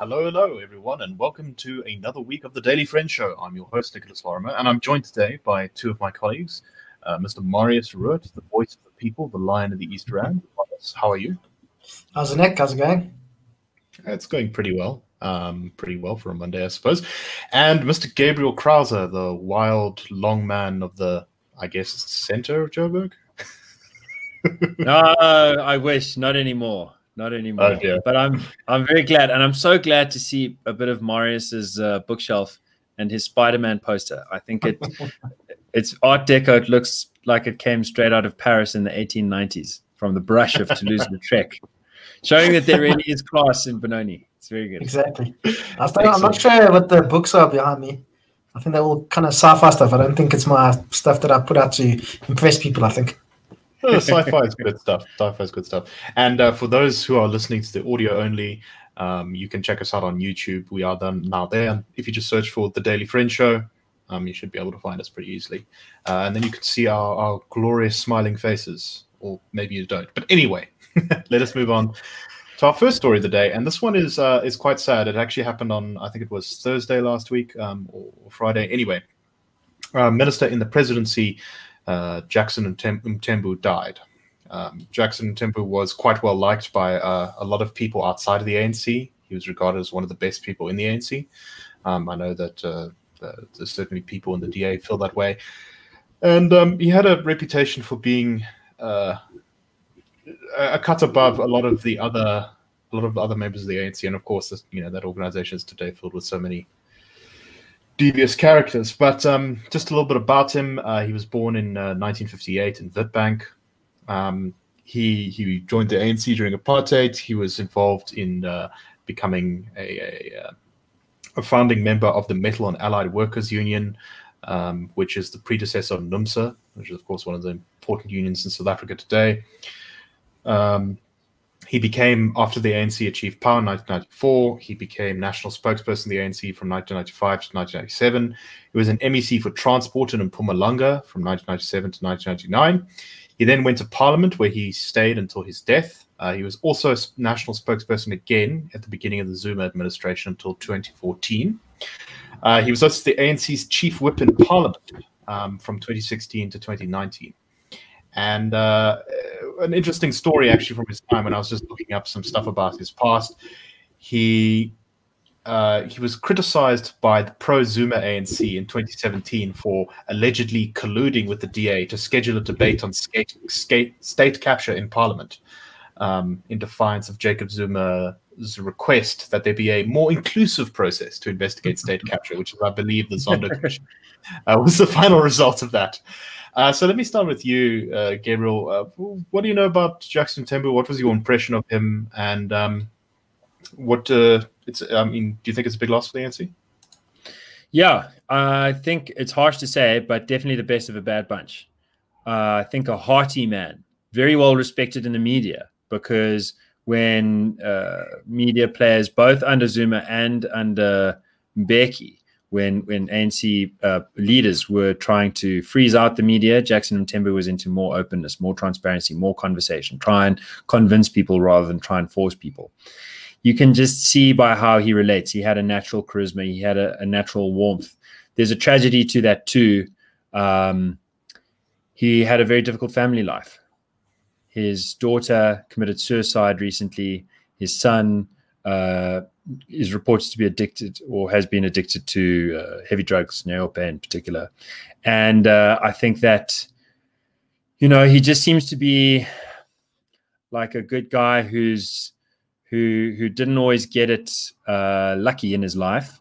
Hello everyone, and welcome to another week of the Daily Friend Show. I'm your host, Nicholas Lorimer, and I'm joined today by two of my colleagues, Mr. Marius Roodt, the voice of the people, the lion of the East Rand. Marius, how are you? How's it, Nick? How's it going? It's going pretty well. Pretty well for a Monday, I suppose. And Mr. Gabriel Krauser, the wild long man of the, I guess, center of Joburg? No, I wish. Not anymore. Not anymore. Oh, yeah. But I'm very glad, and I'm so glad to see a bit of Marius's bookshelf and his Spider-Man poster. I think it's Art Deco. It looks like it came straight out of Paris in the 1890s from the brush of Toulouse-Lautrec, showing that there really is class in Benoni. It's very good. Exactly. I'm not sure what the books are behind me. I think they're all kind of sci-fi stuff. I don't think it's my stuff that I put out to impress people, I think. Sci-fi is good stuff. Sci-fi is good stuff. And for those who are listening to the audio only, you can check us out on YouTube. We are now there. If you just search for The Daily Friend Show, you should be able to find us pretty easily. And then you can see our glorious smiling faces, or maybe you don't. But anyway, let us move on to our first story of the day. And this one is quite sad. It actually happened on, I think it was Thursday last week, or Friday. Anyway, Minister in the Presidency, Jackson Mthembu, died. Jackson Mthembu was quite well liked by a lot of people outside of the ANC. He was regarded as one of the best people in the ANC. I know that there's certainly people in the DA feel that way. And he had a reputation for being a cut above a lot of the other members of the ANC. And of course, that organization is today filled with so many devious characters. But just a little bit about him. He was born in 1958 in Witbank. He joined the ANC during apartheid. He was involved in becoming a founding member of the Metal and Allied Workers Union, which is the predecessor of NUMSA, which is, of course, one of the important unions in South Africa today. He became, after the ANC achieved power in 1994, he became national spokesperson of the ANC from 1995 to 1997. He was an MEC for Transport in Mpumalanga from 1997 to 1999. He then went to Parliament, where he stayed until his death. He was also a national spokesperson again at the beginning of the Zuma administration until 2014. He was also the ANC's chief whip in Parliament from 2016 to 2019. And an interesting story, actually, from his time, and I was just looking up some stuff about his past. He was criticized by the pro-Zuma ANC in 2017 for allegedly colluding with the DA to schedule a debate on state capture in Parliament, in defiance of Jacob Zuma's request that there be a more inclusive process to investigate state capture, which is, I believe, the Zondo Commission was the final result of that. So let me start with you, Gabriel. What do you know about Jackson Mthembu? What was your impression of him? And do you think it's a big loss for the ANC? Yeah, I think it's harsh to say, but definitely the best of a bad bunch. I think a hearty man, very well respected in the media, because when media players, both under Zuma and under Mbeki, when ANC leaders were trying to freeze out the media, Jackson Mthembu was into more openness, more transparency, more conversation, try and convince people rather than try and force people. You can just see by how he relates. He had a natural charisma. He had a natural warmth. There's a tragedy to that too. He had a very difficult family life. His daughter committed suicide recently. His son is reported to be addicted, or has been addicted, to heavy drugs, neopiate in particular. And I think that, he just seems to be like a good guy who didn't always get it lucky in his life.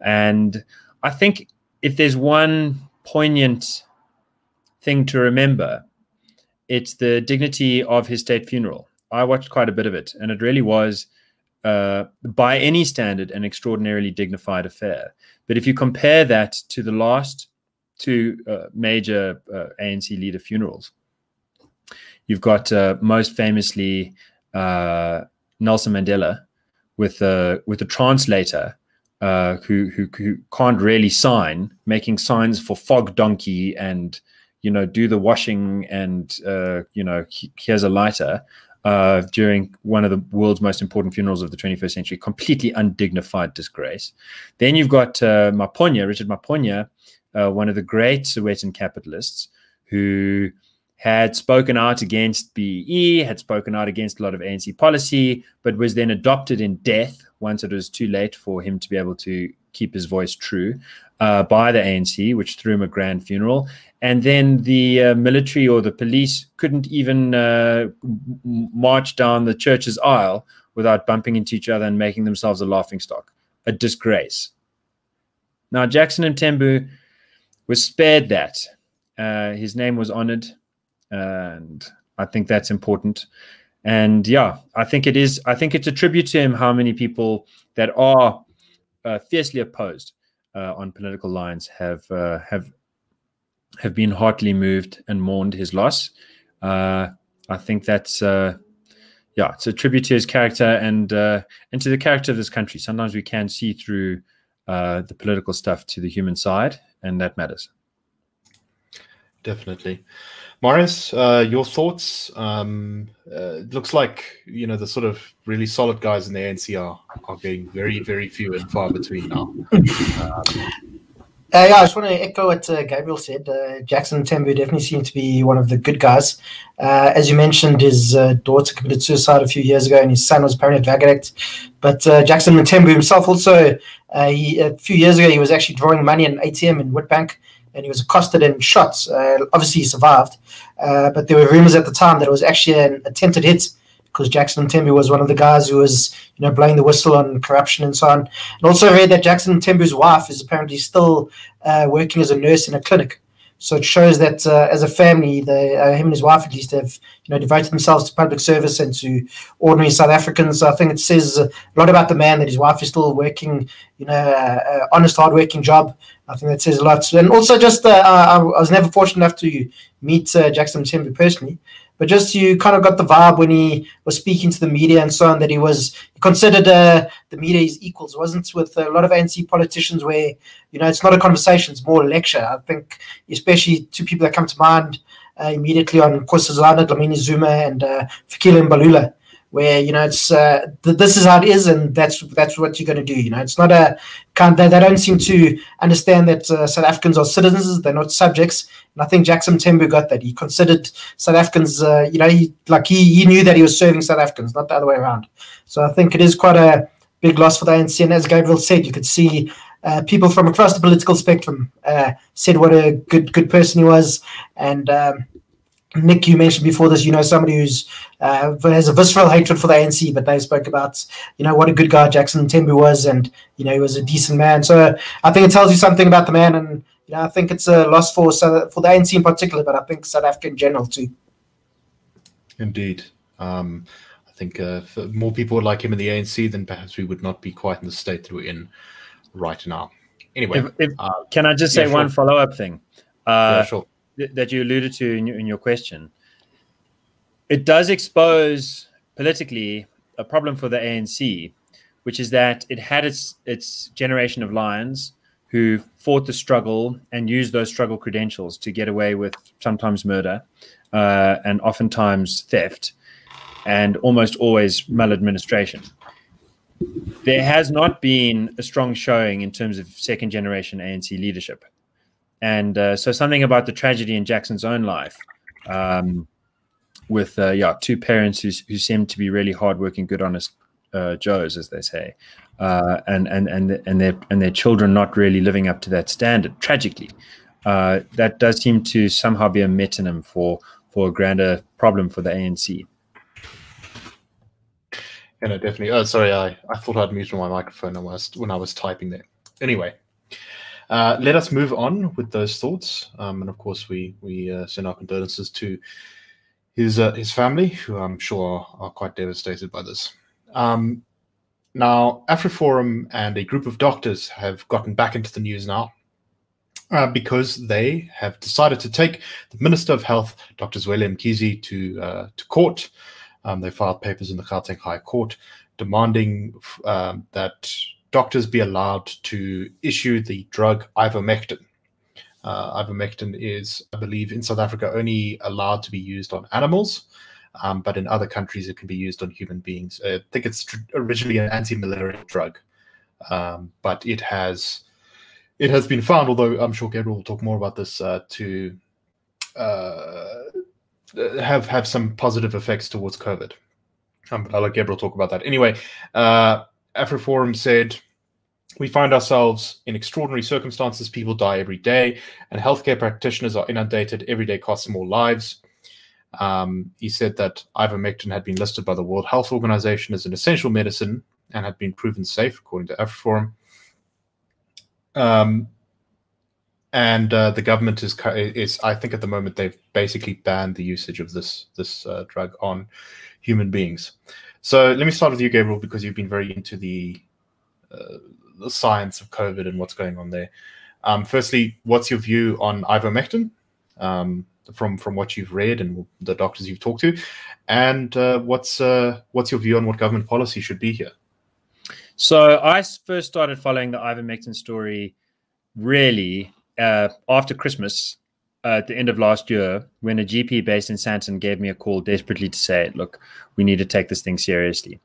And I think if there's one poignant thing to remember, it's the dignity of his state funeral. I watched quite a bit of it, and it really was, by any standard, an extraordinarily dignified affair. But if you compare that to the last two major ANC leader funerals, you've got most famously Nelson Mandela with a translator who can't really sign, making signs for fog donkey and do the washing and here's a lighter. during one of the world's most important funerals of the 21st century, completely undignified disgrace. Then you've got Maponya, Richard Maponya, one of the great Sowetan capitalists, who had spoken out against BEE, had spoken out against a lot of ANC policy, but was then adopted in death once it was too late for him to be able to keep his voice true by the ANC, which threw him a grand funeral. And then the military or the police couldn't even march down the church's aisle without bumping into each other and making themselves a laughingstock, a disgrace. Now, Jackson Mthembu was spared that. His name was honored. And I think that's important. And yeah, I think it is. I think it's a tribute to him how many people that are fiercely opposed on political lines have been heartily moved and mourned his loss. I think that's yeah, it's a tribute to his character and to the character of this country. Sometimes we can see through the political stuff to the human side, and that matters. Definitely. Marius, your thoughts? It looks like, you know, the sort of really solid guys in the ANC are getting very, very few and far between now. Yeah, I just want to echo what Gabriel said. Jackson Mthembu definitely seemed to be one of the good guys. As you mentioned, his daughter committed suicide a few years ago, and his son was apparently at. But Jackson Mthembu himself also, a few years ago, he was actually drawing money in an ATM in Witbank, and he was accosted and shot. Obviously, he survived. But there were rumors at the time that it was actually an attempted hit, because Jackson Mthembu was one of the guys who was, you know, blowing the whistle on corruption and so on. And also read that Jackson Mthembu's wife is apparently still working as a nurse in a clinic. So it shows that as a family, they, him and his wife at least, have, you know, devoted themselves to public service and to ordinary South Africans. So I think it says a lot about the man that his wife is still working, you know, honest, hardworking job. I think that says a lot. And also just, I was never fortunate enough to meet Jackson Mthembu personally, but just you kind of got the vibe when he was speaking to the media and so on that he was considered the media his equals. It wasn't with a lot of ANC politicians where, you know, it's not a conversation, it's more a lecture. I think especially two people that come to mind immediately on Nkosazana Dlamini-Zuma and Fikile Mbalula, where, you know, it's this is how it is, and that's what you're going to do. You know, it's not a kind. They don't seem to understand that South Africans are citizens; they're not subjects. And I think Jackson Mthembu got that. He considered South Africans. You know, he knew that he was serving South Africans, not the other way around. So I think it is quite a big loss for the ANC. And as Gabriel said, you could see people from across the political spectrum said what a good person he was, and. Nick, you mentioned before this, you know, somebody who's has a visceral hatred for the ANC, but they spoke about, you know, what a good guy Jackson Mthembu was, and, you know, he was a decent man. So I think it tells you something about the man, and, you know, I think it's a loss for the ANC in particular, but I think South Africa in general too. Indeed. I think more people like him in the ANC than perhaps we would not be quite in the state that we're in right now. Anyway. Can I just say one follow-up thing? Yeah, sure. That you alluded to in your question, it does expose politically a problem for the ANC, which is that it had its generation of lions who fought the struggle and used those struggle credentials to get away with sometimes murder and oftentimes theft and almost always maladministration. There has not been a strong showing in terms of second generation ANC leadership. And so something about the tragedy in Jackson's own life with yeah, two parents who seemed to be really hardworking, good, honest Joes, as they say, and their children not really living up to that standard, tragically. That does seem to somehow be a metonym for a grander problem for the ANC. Yeah, no, definitely. Oh, sorry, I thought I'd muted my microphone when I was typing there. Anyway. Let us move on with those thoughts, and of course we send our condolences to his family, who I'm sure are quite devastated by this. Now, AfriForum and a group of doctors have gotten back into the news now because they have decided to take the Minister of Health, Dr. Zweli Mkhize, to court. They filed papers in the Gauteng High Court demanding that doctors be allowed to issue the drug ivermectin. Ivermectin is, I believe, in South Africa only allowed to be used on animals, but in other countries it can be used on human beings. I think it's originally an anti-malaria drug, but it has been found, although I'm sure Gabriel will talk more about this, to have some positive effects towards COVID. But I'll let Gabriel talk about that. Anyway, AfriForum said, we find ourselves in extraordinary circumstances. People die every day, and healthcare practitioners are inundated. Every day costs more lives. He said that ivermectin had been listed by the World Health Organization as an essential medicine and had been proven safe, according to AfriForum. And the government is, I think at the moment, they've basically banned the usage of this drug on human beings. So let me start with you, Gabriel, because you've been very into the science of COVID and what's going on there. Firstly, what's your view on ivermectin from what you've read and the doctors you've talked to? And what's your view on what government policy should be here? So I first started following the ivermectin story really after Christmas, at the end of last year, when a GP based in Sandton gave me a call desperately to say, look, we need to take this thing seriously.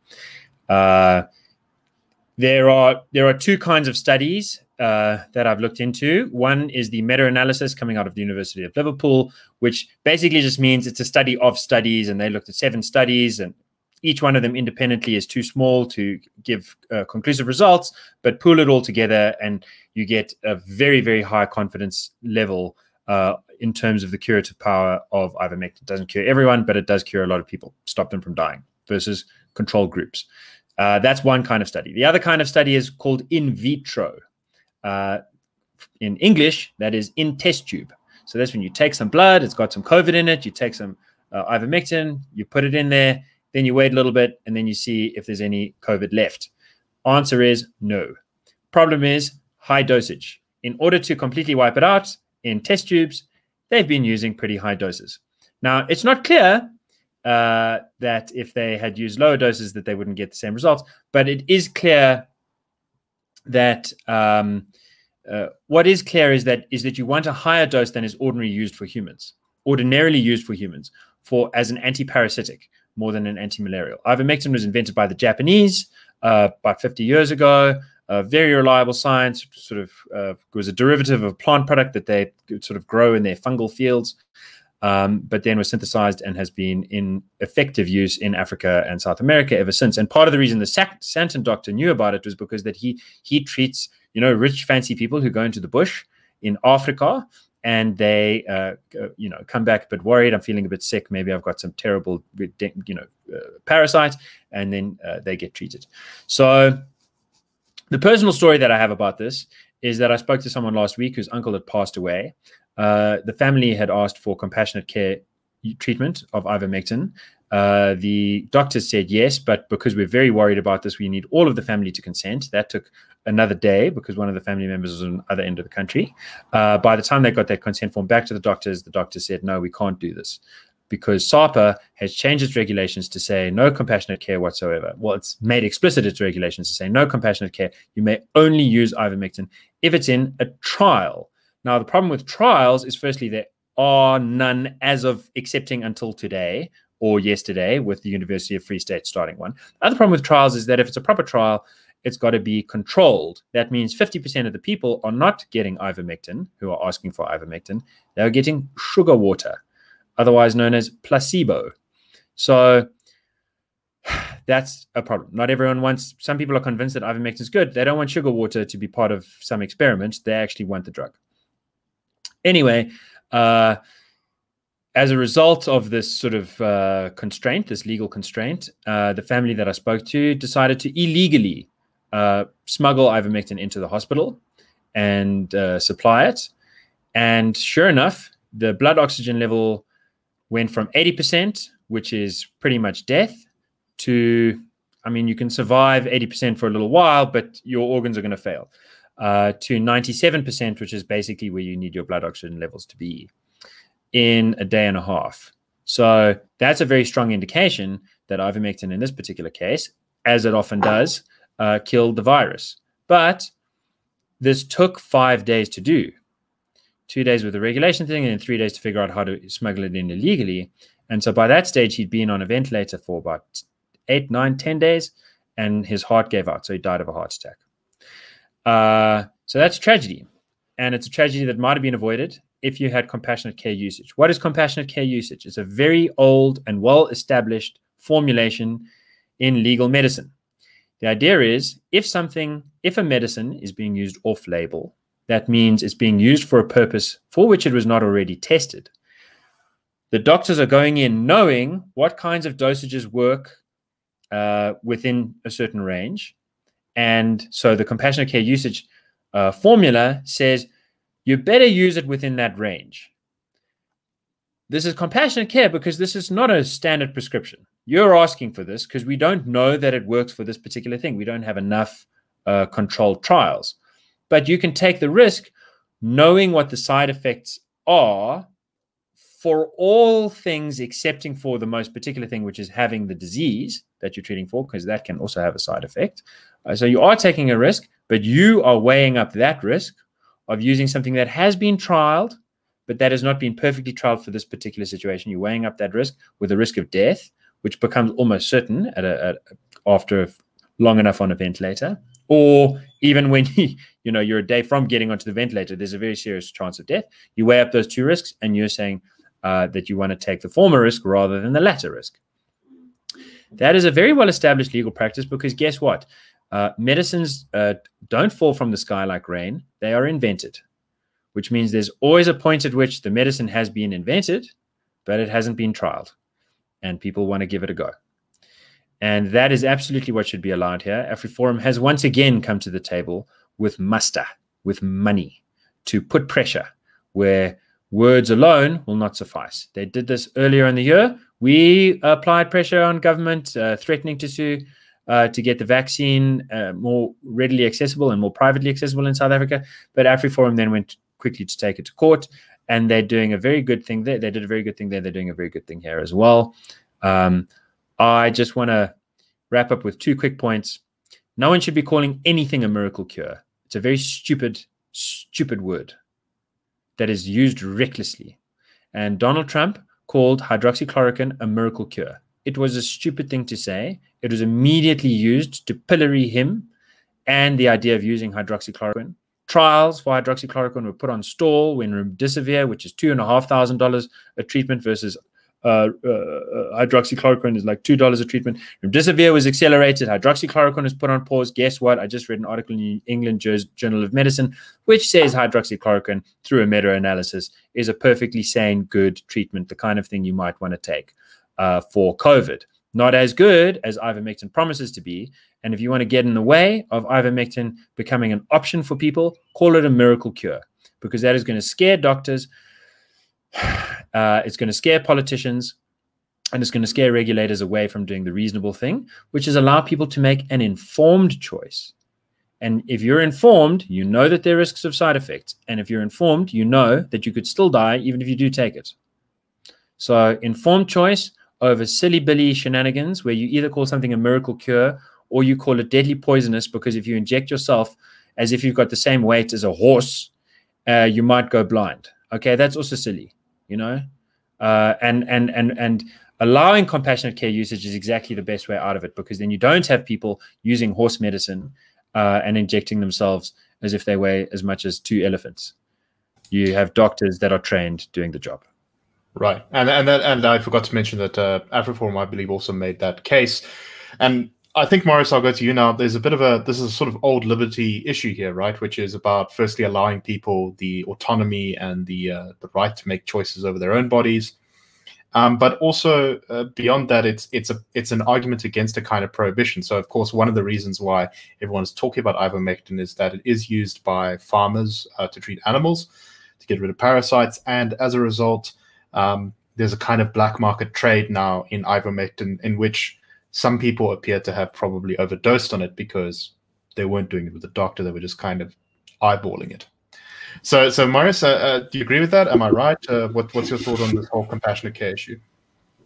There are two kinds of studies that I've looked into. One is the meta-analysis coming out of the University of Liverpool, which basically just means it's a study of studies, and they looked at 7 studies, and each one of them independently is too small to give conclusive results, but pool it all together and you get a very, very high confidence level in terms of the curative power of ivermectin. It doesn't cure everyone, but it does cure a lot of people, stop them from dying, versus control groups. That's one kind of study. The other kind of study is called in vitro. In English, that is in test tube. So that's when you take some blood, it's got some COVID in it, you take some ivermectin, you put it in there, then you wait a little bit, and then you see if there's any COVID left. Answer is no. Problem is high dosage. In order to completely wipe it out in test tubes, they've been using pretty high doses. Now, it's not clear that if they had used lower doses that they wouldn't get the same results. But it is clear that what is clear is that you want a higher dose than is ordinarily used for humans, for as an antiparasitic more than an antimalarial. Ivermectin was invented by the Japanese about 50 years ago. Very reliable science, sort of was a derivative of a plant product that they sort of grow in their fungal fields. But then was synthesized and has been in effective use in Africa and South America ever since. And part of the reason the Sandton doctor knew about it was because that he treats, you know, rich, fancy people who go into the bush in Africa and they, you know, come back a bit worried. I'm feeling a bit sick. Maybe I've got some terrible, you know, parasite. And then they get treated. So the personal story that I have about this is that I spoke to someone last week whose uncle had passed away. The family had asked for compassionate care treatment of ivermectin. The doctors said yes, but because we're very worried about this, we need all of the family to consent. That took another day because one of the family members was on the other end of the country. By the time they got that consent form back to the doctors said, no, we can't do this because SAPA has changed its regulations to say no compassionate care whatsoever. Well, it's made explicit its regulations to say no compassionate care. You may only use ivermectin if it's in a trial. Now, the problem with trials is, firstly, there are none as of accepting until today or yesterday with the University of Free State starting one. The other problem with trials is that if it's a proper trial, it's got to be controlled. That means 50% of the people are not getting ivermectin, who are asking for ivermectin. They're getting sugar water, otherwise known as placebo. So that's a problem. Not everyone wants, some people are convinced that ivermectin is good. They don't want sugar water to be part of some experiment. They actually want the drug. Anyway, as a result of this sort of constraint, this legal constraint, the family that I spoke to decided to illegally smuggle ivermectin into the hospital and supply it. And sure enough, the blood oxygen level went from 80%, which is pretty much death, to, I mean, you can survive 80% for a little while, but your organs are going to fail. To 97%, which is basically where you need your blood oxygen levels to be in a day and a half. So that's a very strong indication that ivermectin in this particular case, as it often does, killed the virus. But this took 5 days to do, 2 days with the regulation thing and then 3 days to figure out how to smuggle it in illegally. And so by that stage, he'd been on a ventilator for about 8, 9, 10 days, and his heart gave out. So he died of a heart attack. So that's a tragedy. And it's a tragedy that might have been avoided if you had compassionate care usage. What is compassionate care usage? It's a very old and well-established formulation in legal medicine. The idea is if a medicine is being used off-label, that means it's being used for a purpose for which it was not already tested. The doctors are going in knowing what kinds of dosages work within a certain range. And so the compassionate care usage formula says you better use it within that range. This is compassionate care because this is not a standard prescription. You're asking for this because we don't know that it works for this particular thing. We don't have enough controlled trials. But you can take the risk knowing what the side effects are for all things excepting for the most particular thing, which is having the disease that you're treating for, because that can also have a side effect. So you are taking a risk, but you are weighing up that risk of using something that has been trialed, but that has not been perfectly trialed for this particular situation. You're weighing up that risk with the risk of death, which becomes almost certain after long enough on a ventilator, or even when you're a day from getting onto the ventilator, there's a very serious chance of death. You weigh up those two risks, and you're saying, that you want to take the former risk rather than the latter risk. That is a very well-established legal practice because guess what? Medicines don't fall from the sky like rain. They are invented, which means there's always a point at which the medicine has been invented, but it hasn't been trialed, and people want to give it a go. And that is absolutely what should be allowed here. AfriForum has once again come to the table with muster, with money, to put pressure where words alone will not suffice. They did this earlier in the year. We applied pressure on government, threatening to sue to get the vaccine more readily accessible and more privately accessible in South Africa. But AfriForum then went quickly to take it to court, and they're doing a very good thing there. They did a very good thing there. They're doing a very good thing here as well. I just want to wrap up with 2 quick points. No one should be calling anything a miracle cure. It's a very stupid, stupid word that is used recklessly. And Donald Trump called hydroxychloroquine a miracle cure. It was a stupid thing to say. It was immediately used to pillory him and the idea of using hydroxychloroquine. Trials for hydroxychloroquine were put on stall when remdesivir, which is $2,500 a treatment versus hydroxychloroquine is like $2 a treatment. Remdesivir was accelerated. Hydroxychloroquine was put on pause. Guess what? I just read an article in the New England Journal of Medicine, which says hydroxychloroquine, through a meta-analysis, is a perfectly sane, good treatment, the kind of thing you might want to take for COVID. Not as good as ivermectin promises to be. And if you want to get in the way of ivermectin becoming an option for people, call it a miracle cure, because that is going to scare doctors. It's going to scare politicians, and it's going to scare regulators away from doing the reasonable thing, which is allow people to make an informed choice. And if you're informed, you know that there are risks of side effects. And if you're informed, you know that you could still die even if you do take it. So informed choice over silly billy shenanigans where you either call something a miracle cure or you call it deadly poisonous, because if you inject yourself as if you've got the same weight as a horse, you might go blind. Okay, that's also silly. And allowing compassionate care usage is exactly the best way out of it, because then you don't have people using horse medicine and injecting themselves as if they weigh as much as 2 elephants. You have doctors that are trained doing the job. Right, and I forgot to mention that AfriForum, I believe, also made that case. And I think, Marius, I'll go to you now. There's a bit of this is a sort of old liberty issue here, right? Which is about firstly allowing people the autonomy and the right to make choices over their own bodies, but also beyond that, it's an argument against a kind of prohibition. So, of course, one of the reasons why everyone's talking about ivermectin is that it is used by farmers to treat animals, to get rid of parasites, and as a result, there's a kind of black market trade now in ivermectin, in which some people appear to have probably overdosed on it because they weren't doing it with a doctor. They were just kind of eyeballing it. So Marius, do you agree with that? Am I right? What's your thought on this whole compassionate care issue?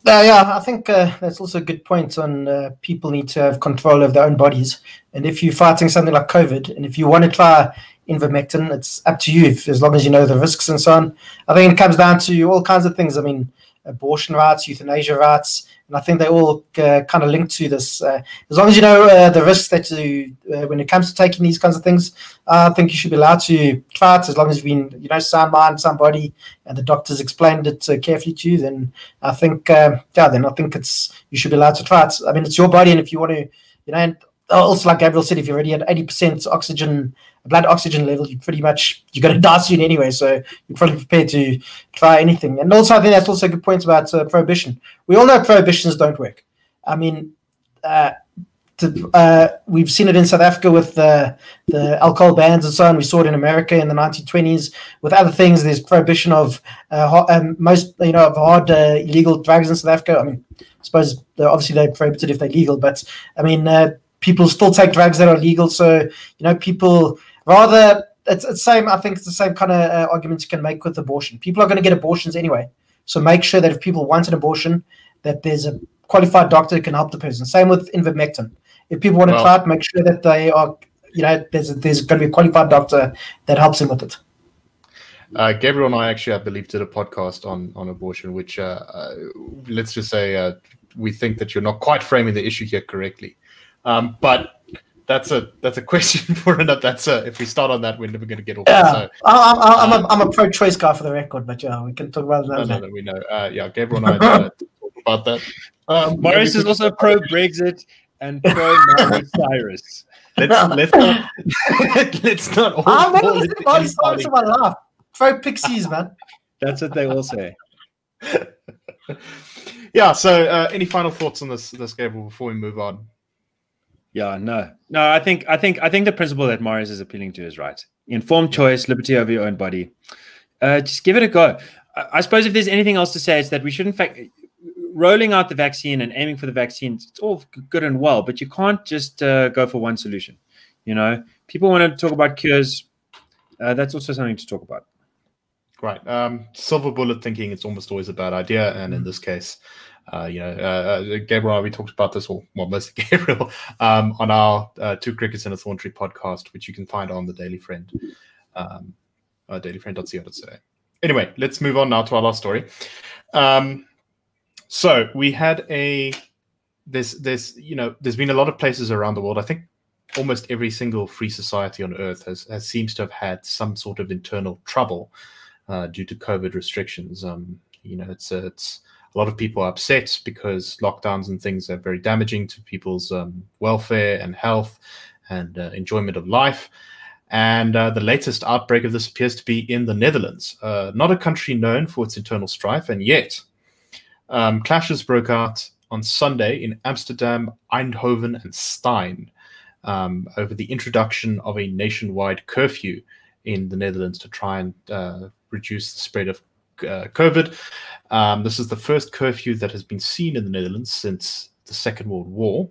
Yeah, I think that's also a good point on people need to have control of their own bodies. And if you're fighting something like COVID, and if you want to try ivermectin, it's up to you, as long as you know the risks and so on. I think it comes down to all kinds of things. I mean, abortion rights, euthanasia rights, and I think they all kind of link to this. As long as you know the risks that you, when it comes to taking these kinds of things, I think you should be allowed to try it as long as you've been, you know, sound mind, sound body, and the doctors explained it carefully to you. Then I think, yeah, then I think it's, you should be allowed to try it. I mean, it's your body, and if you want to, you know, and also like Gabriel said, if you're already at 80% oxygen, blood oxygen level, you pretty much, you're going to die soon anyway, so you're probably prepared to try anything. And also, I think that's also a good point about prohibition. We all know prohibitions don't work. I mean, we've seen it in South Africa with the alcohol bans and so on. We saw it in America in the 1920s with other things. There's prohibition of most, you know, of hard illegal drugs in South Africa. I mean, I suppose obviously they're prohibited if they're legal, but I mean, people still take drugs that are legal. So, you know, people... Rather, it's same. I think it's the same kind of argument you can make with abortion. People are going to get abortions anyway, so make sure that if people want an abortion, that there's a qualified doctor who can help the person. Same with ivermectin. If people want to try it, make sure that they are, you know, there's going to be a qualified doctor that helps them with it. Gabriel and I actually, I believe, did a podcast on abortion, which let's just say we think that you're not quite framing the issue here correctly, but. That's a question for another. That's a, if we start on that, we're never going to get off. Yeah, so, I'm a pro-choice guy for the record, but yeah, we can talk about that. No, we know. Yeah, Gabriel and I talk about that. Marius is also pro-Brexit and pro-Miley Cyrus. Let's not. I'm never listening to Miley Cyrus in my life. Pro-Pixies, man. That's what they all say. Yeah. So, any final thoughts on this, Gabriel, before we move on? Yeah, no. I think the principle that Marius is appealing to is right. Informed choice, liberty over your own body. Just give it a go. I suppose if there's anything else to say, it's that we shouldn't. Rolling out the vaccine and aiming for the vaccine, it's all good and well, but you can't just go for one solution. You know, people want to talk about cures. That's also something to talk about. Right. Silver bullet thinking. It's almost always a bad idea, and in this case. You know, Gabriel, we talked about this, well, mostly Gabriel, on our Two Crickets and a Thorn Tree podcast, which you can find on the Daily Friend, dailyfriend.co.za. Anyway, let's move on now to our last story. So we had there's been a lot of places around the world. I think almost every single free society on earth has seems to have had some sort of internal trouble due to COVID restrictions. You know, it's a lot of people are upset because lockdowns and things are very damaging to people's welfare and health and enjoyment of life. And the latest outbreak of this appears to be in the Netherlands, not a country known for its internal strife. And yet, clashes broke out on Sunday in Amsterdam, Eindhoven, and Stein over the introduction of a nationwide curfew in the Netherlands to try and reduce the spread of COVID. This is the first curfew that has been seen in the Netherlands since the Second World War.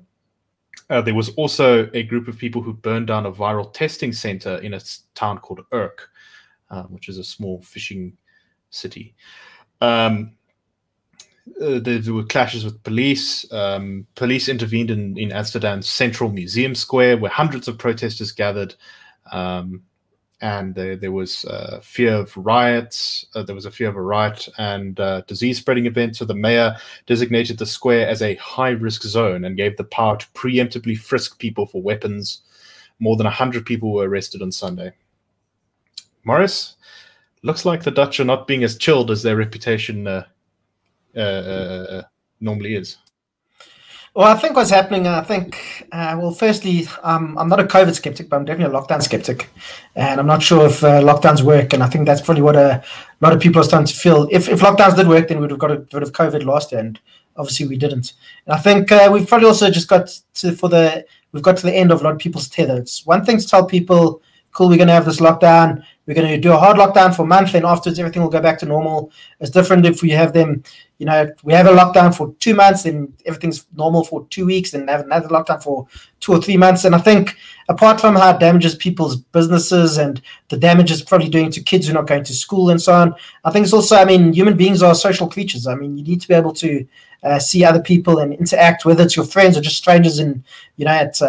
There was also a group of people who burned down a viral testing center in a town called Urk, which is a small fishing city. There were clashes with police. Police intervened in Amsterdam's Central Museum Square, where hundreds of protesters gathered. And there was fear of riots. There was a fear of a riot and disease-spreading event. So the mayor designated the square as a high-risk zone and gave the power to preemptively frisk people for weapons. More than 100 people were arrested on Sunday. Morris, looks like the Dutch are not being as chilled as their reputation normally is. Well, I think what's happening, I think, well, firstly, I'm not a COVID skeptic, but I'm definitely a lockdown skeptic. And I'm not sure if lockdowns work. And I think that's probably what a lot of people are starting to feel. If lockdowns did work, then we'd have got rid of COVID last year. And obviously we didn't. And I think we've probably also just we've got to the end of a lot of people's tether. It's one thing to tell people, cool, we're going to have this lockdown. We're going to do a hard lockdown for a month, and afterwards everything will go back to normal. It's different if we have them, you know, we have a lockdown for 2 months, then everything's normal for 2 weeks, then have another lockdown for 2 or 3 months. And I think apart from how it damages people's businesses and the damage it's probably doing to kids who are not going to school and so on, I think it's also, I mean, human beings are social creatures. I mean, you need to be able to see other people and interact, whether it's your friends or just strangers in, you know, at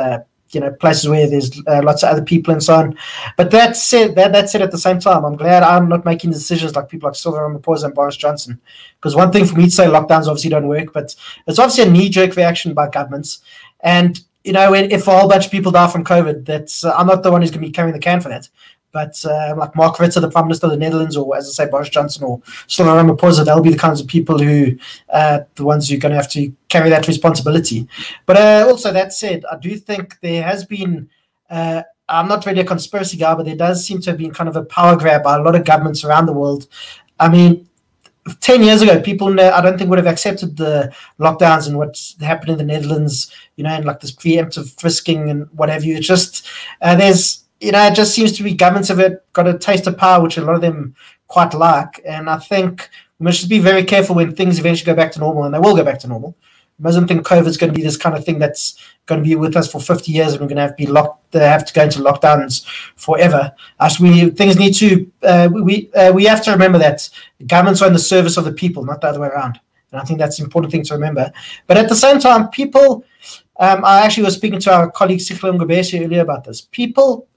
you know, places where there's lots of other people and so on. But that said, at the same time, I'm glad I'm not making decisions like people like Cyril Ramaphosa and Boris Johnson. Because one thing for me to say, lockdowns obviously don't work, but it's obviously a knee-jerk reaction by governments. And, you know, if a whole bunch of people die from COVID, that's I'm not the one who's going to be carrying the can for that. But like Mark Rutte, the Prime Minister of the Netherlands, or as I say, Boris Johnson or Cyril Ramaphosa, they'll be the kinds of people who, the ones who are going to have to carry that responsibility. But also, that said, I do think there has been, I'm not really a conspiracy guy, but there does seem to have been kind of a power grab by a lot of governments around the world. I mean, 10 years ago, people, I don't think, would have accepted the lockdowns and what happened in the Netherlands, you know, and like this preemptive frisking and what have you. It's just, there's... You know, it just seems to be governments have got a taste of power, which a lot of them quite like. And I think we must just be very careful when things eventually go back to normal, and they will go back to normal. We mustn't think COVID's going to be this kind of thing that's going to be with us for 50 years and we're going to have to, have to go into lockdowns forever. As things need to we have to remember that governments are in the service of the people, not the other way around. And I think that's an important thing to remember. But at the same time, people... I actually was speaking to our colleague Fikile Mbalula earlier about this. People,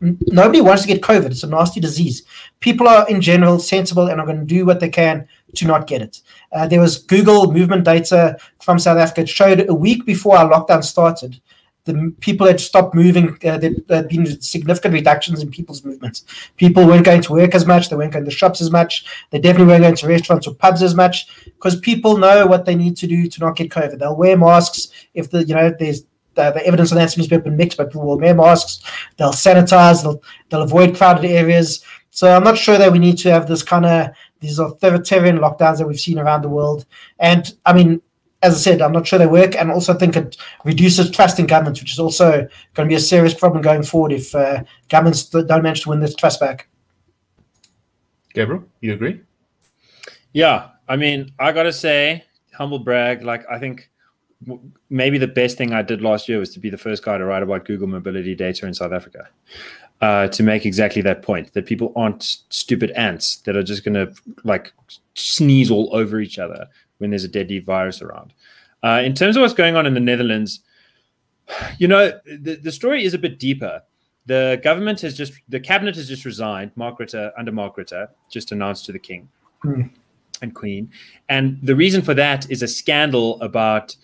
nobody wants to get COVID. It's a nasty disease. People are, in general, sensible and are going to do what they can to not get it. There was Google movement data from South Africa. It showed a week before our lockdown started, the people had stopped moving. There had been significant reductions in people's movements. People weren't going to work as much. They weren't going to shops as much. They definitely weren't going to restaurants or pubs as much because people know what they need to do to not get COVID. They'll wear masks if the, you know, there's the evidence on that seems to have been mixed, but people will wear masks. They'll sanitize. They'll avoid crowded areas. So I'm not sure that we need to have this kind of these authoritarian lockdowns that we've seen around the world. And I mean, as I said, I'm not sure they work, and also think it reduces trust in governments, which is also going to be a serious problem going forward if governments don't manage to win this trust back. Gabriel, you agree? Yeah, I mean, I got to say, humble brag, like I think maybe the best thing I did last year was to be the first guy to write about Google Mobility data in South Africa to make exactly that point, that people aren't stupid ants that are just going to like sneeze all over each other when there's a deadly virus around. In terms of what's going on in the Netherlands, you know, the story is a bit deeper. The government has just, the cabinet has just resigned. Mark Rutte, under Mark Rutte, just announced to the king and queen. And the reason for that is a scandal about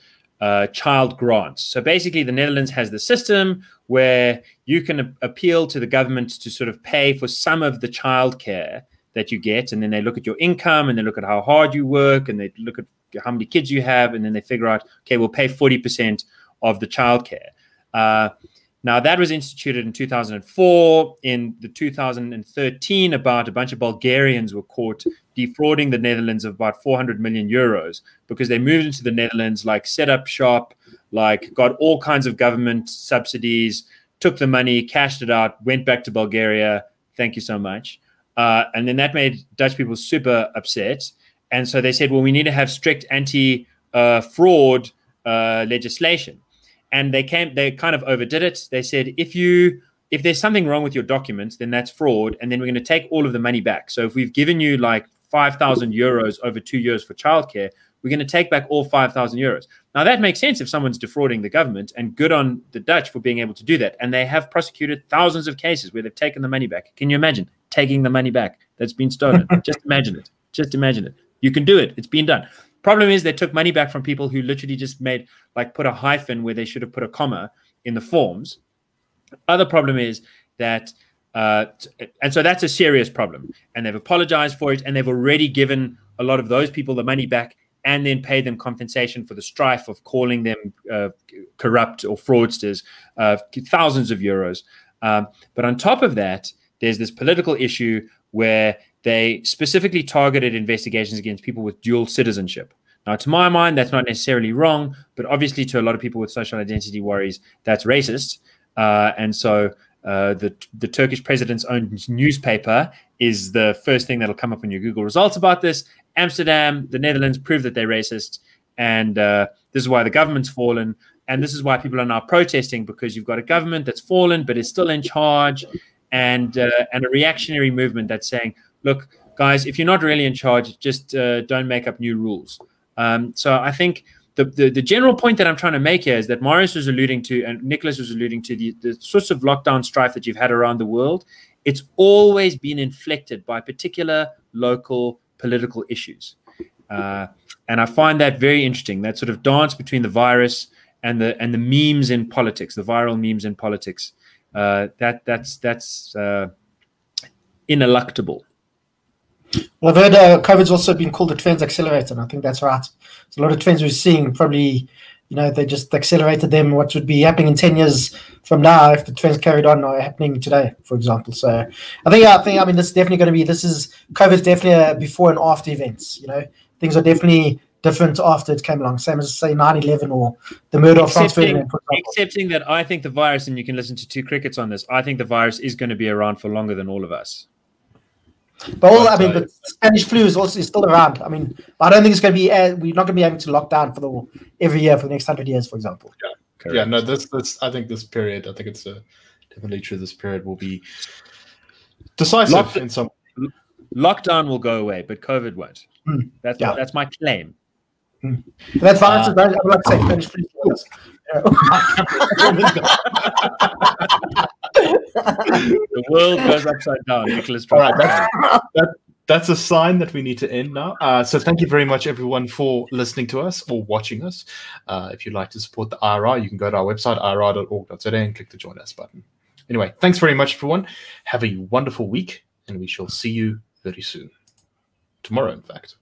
child grants. So basically the Netherlands has the system where you can appeal to the government to sort of pay for some of the childcare that you get, and then they look at your income, and they look at how hard you work, and they look at how many kids you have, and then they figure out, okay, we'll pay 40% of the childcare. Now that was instituted in 2004. In the 2013, about a bunch of Bulgarians were caught defrauding the Netherlands of about 400 million euros because they moved into the Netherlands, like set up shop, like got all kinds of government subsidies, took the money, cashed it out, went back to Bulgaria. Thank you so much. And then that made Dutch people super upset. And so they said, well, we need to have strict anti-fraud legislation. And they kind of overdid it. They said, if there's something wrong with your documents, then that's fraud. And then we're going to take all of the money back. So if we've given you like 5,000 euros over 2 years for childcare, we're going to take back all 5,000 euros. Now, that makes sense if someone's defrauding the government, and good on the Dutch for being able to do that. And they have prosecuted thousands of cases where they've taken the money back. Can you imagine taking the money back that's been stolen? Just imagine it. Just imagine it. You can do it. It's been done. Problem is they took money back from people who literally just made, like, put a hyphen where they should have put a comma in the forms. Other problem is that, and so that's a serious problem. And they've apologized for it, and they've already given a lot of those people the money back, and then pay them compensation for the strife of calling them corrupt or fraudsters, thousands of euros. But on top of that, there's this political issue where they specifically targeted investigations against people with dual citizenship. Now, to my mind, that's not necessarily wrong, but obviously to a lot of people with social identity worries, that's racist. And so the Turkish president's own newspaper is the first thing that'll come up in your Google results about this. Amsterdam, the Netherlands, prove that they're racist, and this is why the government's fallen, and this is why people are now protesting, because you've got a government that's fallen but is still in charge, and a reactionary movement that's saying, look, guys, if you're not really in charge, just don't make up new rules. So I think the general point that I'm trying to make here is that Marius was alluding to, and Nicholas was alluding to, the sorts of lockdown strife that you've had around the world. It's always been inflected by particular local political issues. And I find that very interesting, that sort of dance between the virus and the memes in politics, the viral memes in politics. That's ineluctable. Well, I've heard COVID's also been called a trends accelerator, and I think that's right. So a lot of trends we're seeing probably, you know, they just accelerated them. What would be happening in 10 years from now if the trends carried on are happening today, for example. So I mean, this is definitely going to be, COVID's definitely a before and after events, you know. Things are definitely different after it came along. Same as, say, 9/11 or the murder of Franz Ferdinand. Excepting that I think the virus, and you can listen to two crickets on this, I think the virus is going to be around for longer than all of us. But all, I mean, the Spanish flu is still around. I mean, I don't think it's going to be. We're not going to be having to lock down for every year for the next 100 years, for example. Yeah, yeah. No, this. I think this period. I think it's definitely true. This period will be decisive in some. Lockdown will go away, but COVID won't. Mm. That's that's my claim. Mm. That's why I would like to say Spanish flu. The world goes upside down. Nicholas, all right, that's a sign that we need to end now. So thank you very much, everyone, for listening to us or watching us. If you'd like to support the IRR, you can go to our website, irr.org.za, and click the Join Us button. Anyway, thanks very much, everyone. Have a wonderful week, and we shall see you very soon. Tomorrow, in fact.